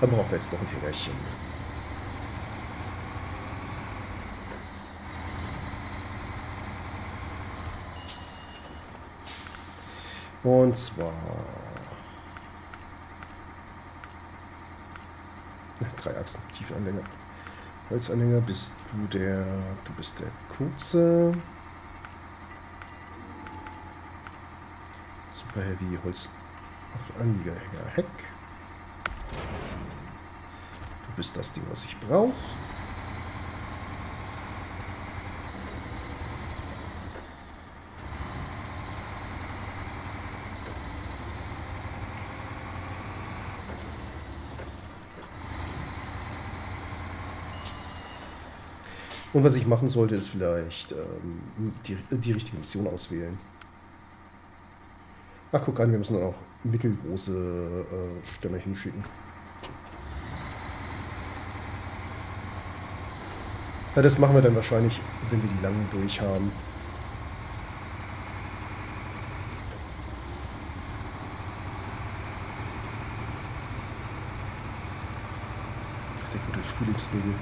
Dann brauchen wir jetzt noch ein Hängerchen. Und zwar 3 Achsen, Tiefenanhänger. Holzanhänger bist du der. Du bist der kurze. Super Heavy Holz auf Anliegerhänger Heck. Du bist das Ding, was ich brauche. Und was ich machen sollte, ist vielleicht die richtige Mission auswählen. Ach, guck an, wir müssen dann auch mittelgroße Stämme hinschicken. Ja, das machen wir dann wahrscheinlich, wenn wir die langen durch haben. Ach, der gute Frühlingsnebel.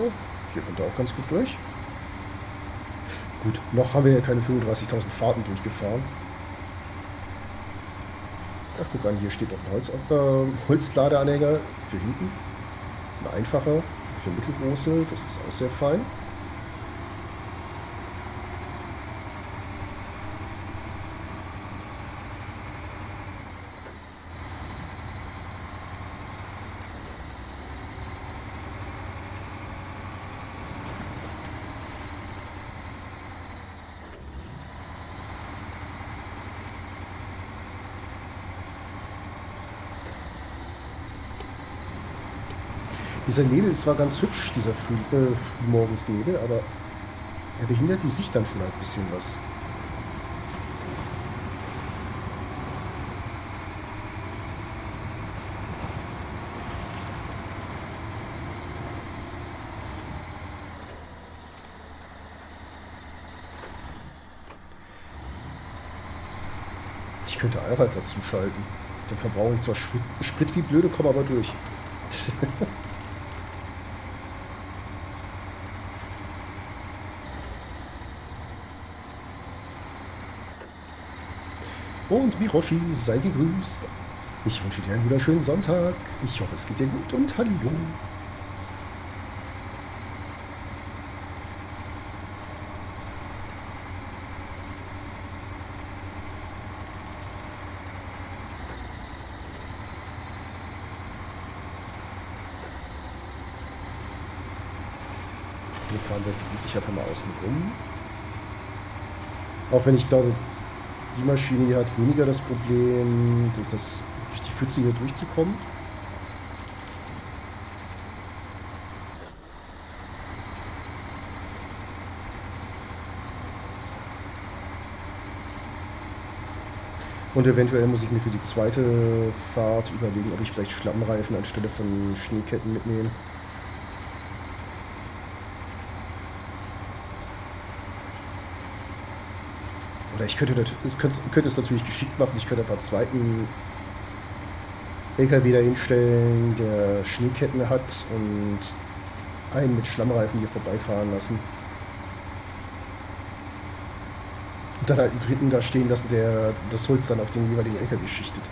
Oh, hier kommt er auch ganz gut durch. Gut, noch haben wir ja keine 35.000 Fahrten durchgefahren. Ach, guck an, hier steht noch ein Holzladeanhänger für hinten. Ein einfacher, für mittelgroße, das ist auch sehr fein. Dieser Nebel ist zwar ganz hübsch, dieser Frühmorgensnebel, aber er behindert die Sicht dann schon ein bisschen was. Ich könnte Allrad dazu schalten. Dann verbrauche ich zwar Sprit wie blöde, komme aber durch. Und Miroshi, sei gegrüßt. Ich wünsche dir einen wunderschönen Sonntag. Ich hoffe, es geht dir gut und hallo. Hier fahren wir, ich habe mal außen rum. Auch wenn ich glaube, die Maschine hier hat weniger das Problem, durch die Pfütze hier durchzukommen. Und eventuell muss ich mir für die zweite Fahrt überlegen, ob ich vielleicht Schlammreifen anstelle von Schneeketten mitnehme. Oder ich könnte es natürlich geschickt machen, ich könnte einfach einen zweiten LKW da hinstellen, der Schneeketten hat und einen mit Schlammreifen hier vorbeifahren lassen. Und dann halt einen dritten da stehen lassen, der das Holz dann auf den jeweiligen LKW schichtet.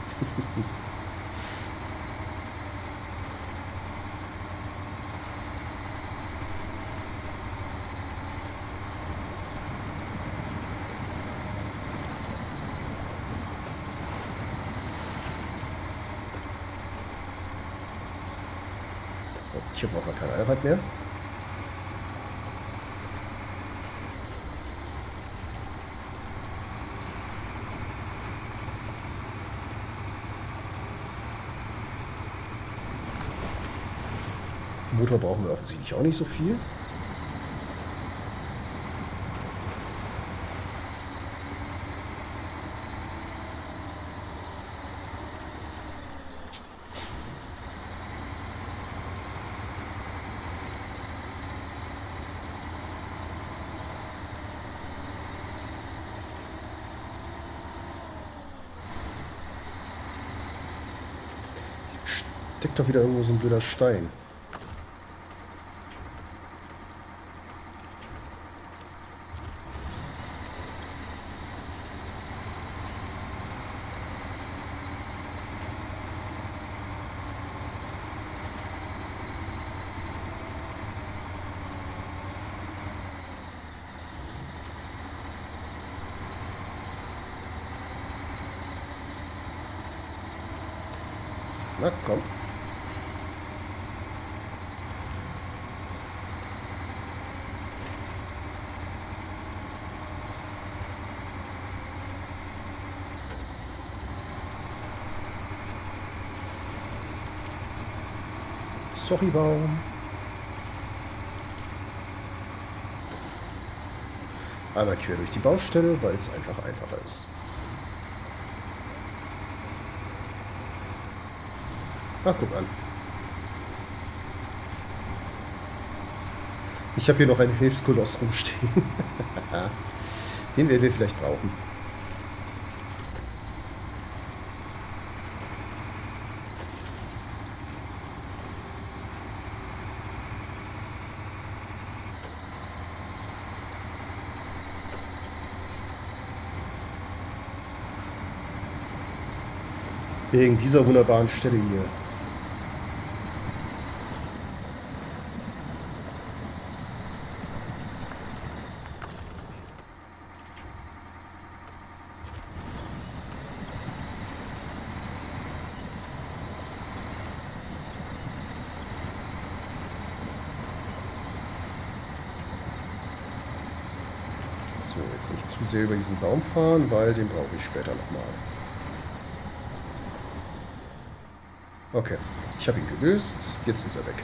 Hier braucht man kein Allrad mehr. Motor brauchen wir offensichtlich auch nicht so viel. steckt doch wieder irgendwo so ein blöder Stein. Na komm. Sorry, Baum. Einmal quer durch die Baustelle, weil es einfach einfacher ist. Ach, guck an. Ich habe hier noch einen Hilfskoloss rumstehen. Den werden wir vielleicht brauchen. Wegen dieser wunderbaren Stelle hier. Jetzt nicht zu sehr über diesen Baum fahren, weil den brauche ich später nochmal. Okay, ich habe ihn gelöst, jetzt ist er weg.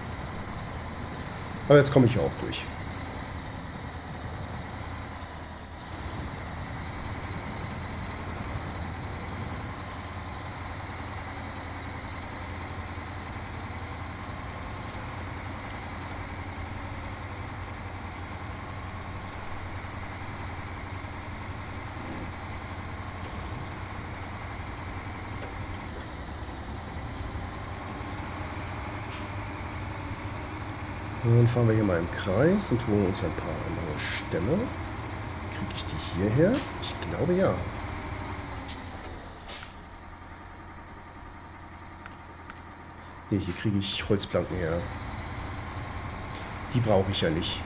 Aber jetzt komme ich auch durch. Dann fahren wir hier mal im Kreis und holen uns ein paar andere Stämme. Kriege ich die hierher? Ich glaube ja. Ne, hier kriege ich Holzplanken her. Die brauche ich ja nicht.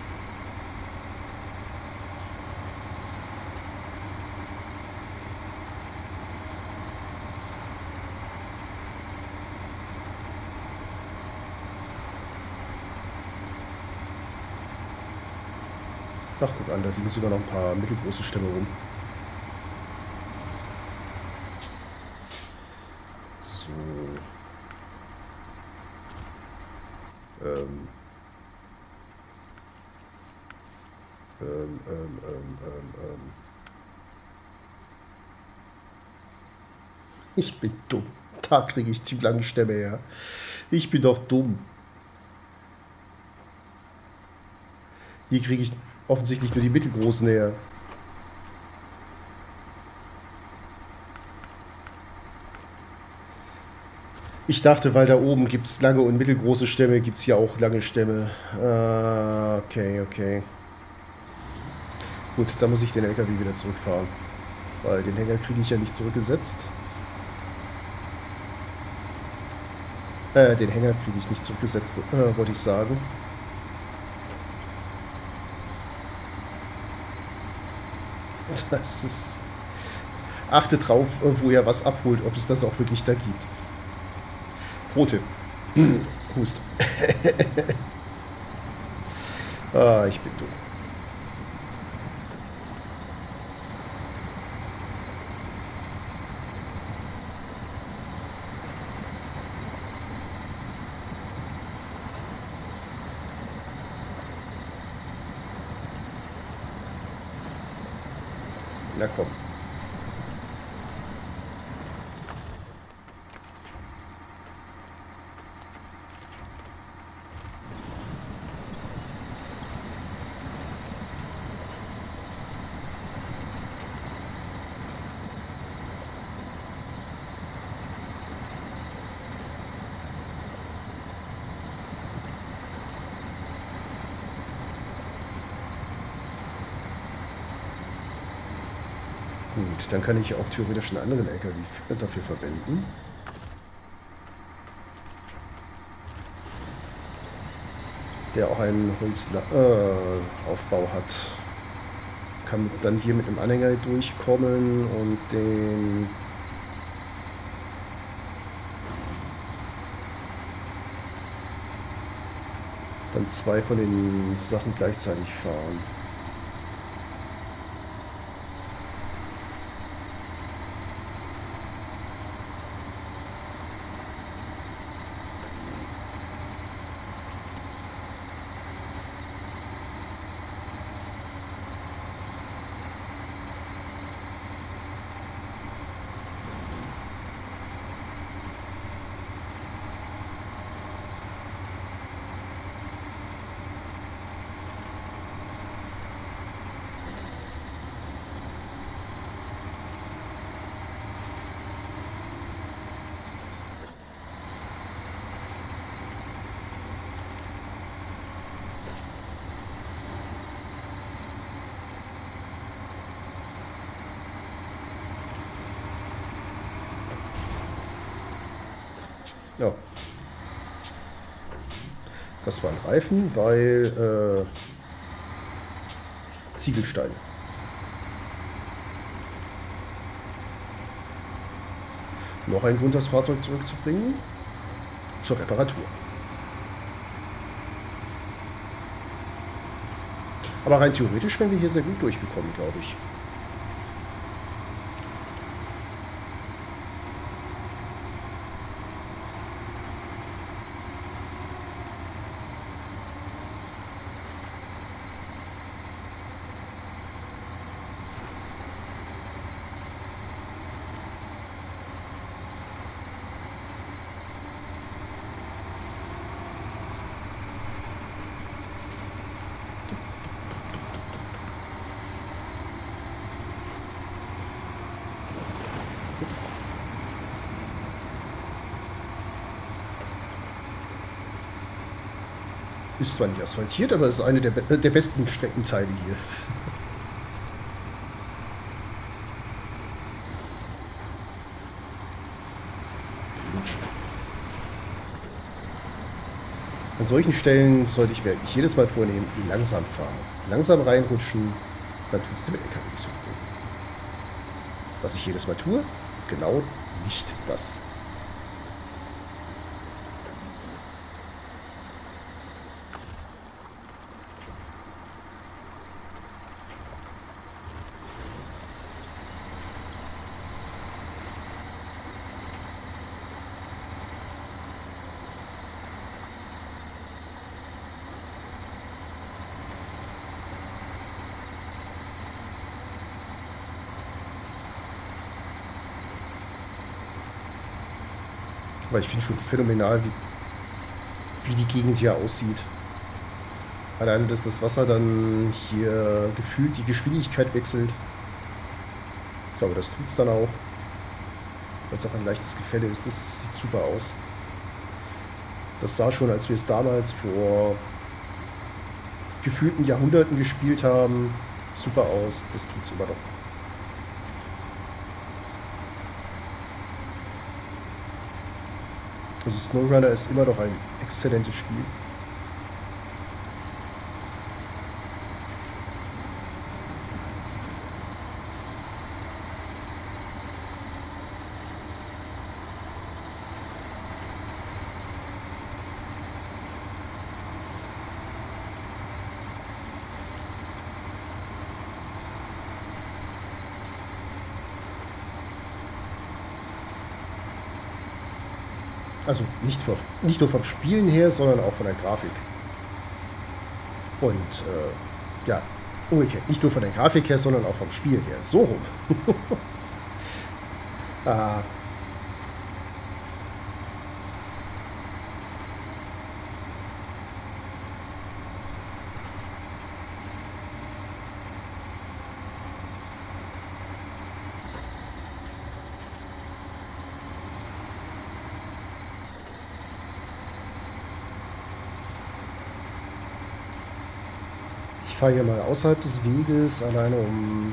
Ach, guck an, da liegen sogar noch ein paar mittelgroße Stämme rum. So. Ich bin dumm. Da kriege ich zu lange Stämme her. Ich bin doch dumm. Hier kriege ich offensichtlich nur die mittelgroßen her. Ich dachte, weil da oben gibt es lange und mittelgroße Stämme, gibt es hier auch lange Stämme. Okay, okay. Gut, da muss ich den LKW wieder zurückfahren. Weil den Hänger kriege ich ja nicht zurückgesetzt. Den Hänger kriege ich nicht zurückgesetzt, wollte ich sagen. Das ist... Achtet drauf, wo ihr was abholt, ob es das auch wirklich da gibt. Pro-Tipp. Hust. Ah, ich bin dumm. Na komm. Gut, dann kann ich auch theoretisch einen anderen LKW dafür verwenden. Der auch einen Holzaufbau hat. Kann dann hier mit dem Anhänger durchkommen und den dann zwei von den Sachen gleichzeitig fahren. Ja, das waren Reifen, weil Ziegelsteine. Noch ein Grund, das Fahrzeug zurückzubringen, zur Reparatur. Aber rein theoretisch wären wir hier sehr gut durchgekommen, glaube ich. Ist zwar nicht asphaltiert, aber ist eine der besten Streckenteile hier. An solchen Stellen sollte ich mir wirklich jedes Mal vornehmen, langsam fahren. Langsam reinrutschen, dann tut's dir mit LKW nicht so gut. Was ich jedes Mal tue, genau nicht das. Aber ich finde schon phänomenal, wie die Gegend hier aussieht. Allein, dass das Wasser dann hier gefühlt die Geschwindigkeit wechselt. Ich glaube, das tut es dann auch. Weil es auch ein leichtes Gefälle ist. Das sieht super aus. Das sah schon, als wir es damals vor gefühlten Jahrhunderten gespielt haben, super aus. Das tut es immer noch. Also SnowRunner ist immer noch ein exzellentes Spiel. Also nicht nur vom Spielen her, sondern auch von der Grafik. Und ja, umgekehrt. Nicht nur von der Grafik her, sondern auch vom Spiel her. So rum. Ich fahre hier mal außerhalb des Weges, alleine um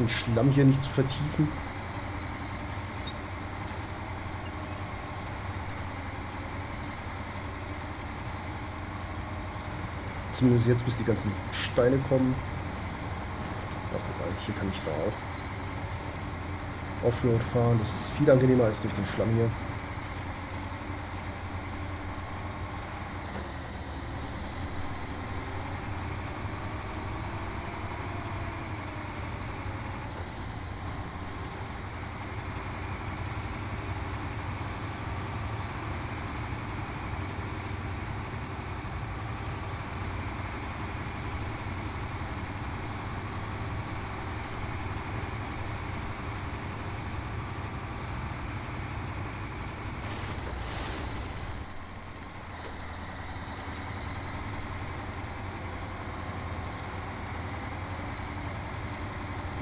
den Schlamm hier nicht zu vertiefen. Zumindest jetzt, bis die ganzen Steine kommen. Ja, wobei, hier kann ich da auch Offroad fahren. Das ist viel angenehmer als durch den Schlamm hier.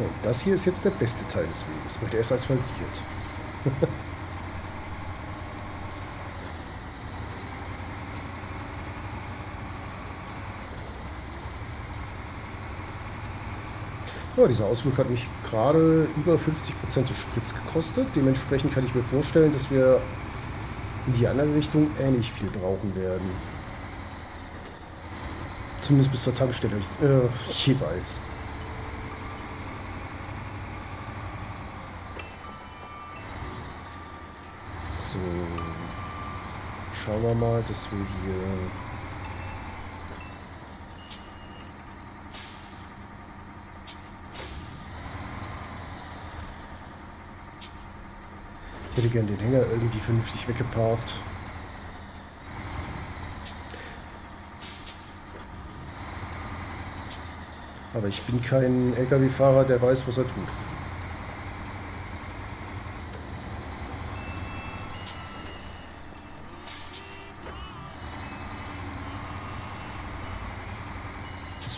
Und das hier ist jetzt der beste Teil des Weges, weil der ist asphaltiert. Ja, dieser Ausflug hat mich gerade über 50% des Spritz gekostet. Dementsprechend kann ich mir vorstellen, dass wir in die andere Richtung ähnlich viel brauchen werden. Zumindest bis zur Tankstelle jeweils. Schauen wir mal, dass wir hier... Ich hätte gerne den Hänger irgendwie vernünftig weggeparkt. Aber ich bin kein LKW-Fahrer, der weiß, was er tut.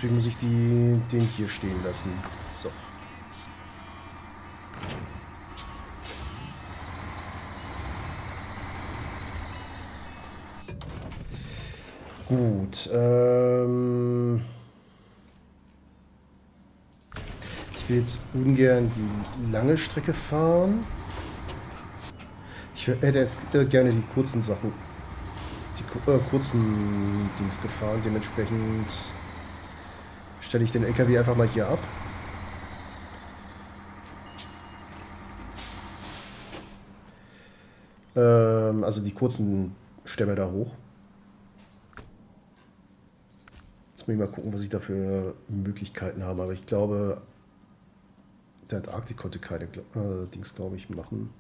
Deswegen muss ich den hier stehen lassen. So. Gut. Ich will jetzt ungern die lange Strecke fahren. Ich hätte jetzt gerne die kurzen Sachen, die kurzen Dings gefahren. Dementsprechend stelle ich den LKW einfach mal hier ab. Also die kurzen Stämme da hoch. Jetzt muss ich mal gucken, was ich da für Möglichkeiten habe. Aber ich glaube, der Antarktik konnte keine Dings, glaube ich, machen.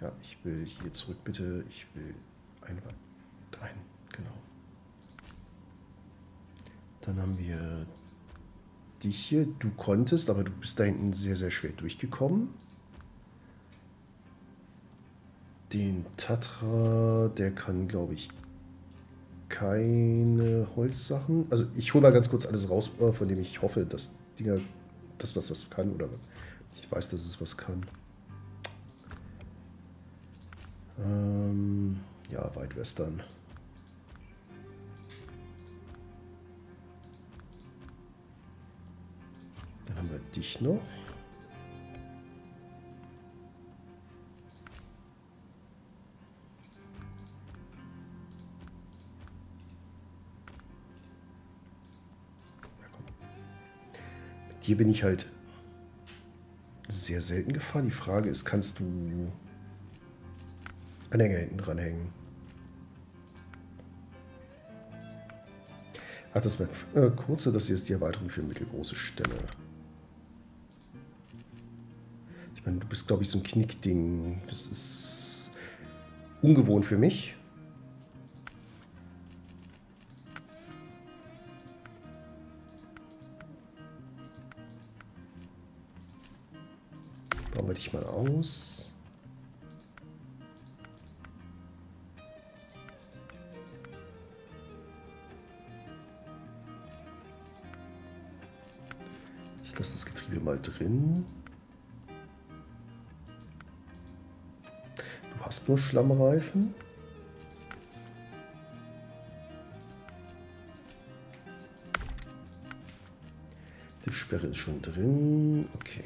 Ja, ich will hier zurück, bitte. Ich will ein, genau. Dann haben wir dich hier. Du konntest, aber du bist da hinten sehr, sehr schwer durchgekommen. Den Tatra, der kann, glaube ich, keine Holzsachen. Also ich hole mal ganz kurz alles raus, von dem ich hoffe, dass Dinger, das was kann. Oder ich weiß, dass es was kann. Ja, Weit Western. Haben wir dich noch? Ja, komm. Mit dir bin ich halt sehr selten gefahren. Die Frage ist, kannst du Anhänger hinten dranhängen? Ach, das war kurze, das hier ist die Erweiterung für mittelgroße Stämme. Du bist, glaube ich, so ein Knickding. Das ist ungewohnt für mich. Bauen wir dich mal aus. Ich lasse das Getriebe mal drin. Hast nur Schlammreifen. Giftsperre ist schon drin. Okay.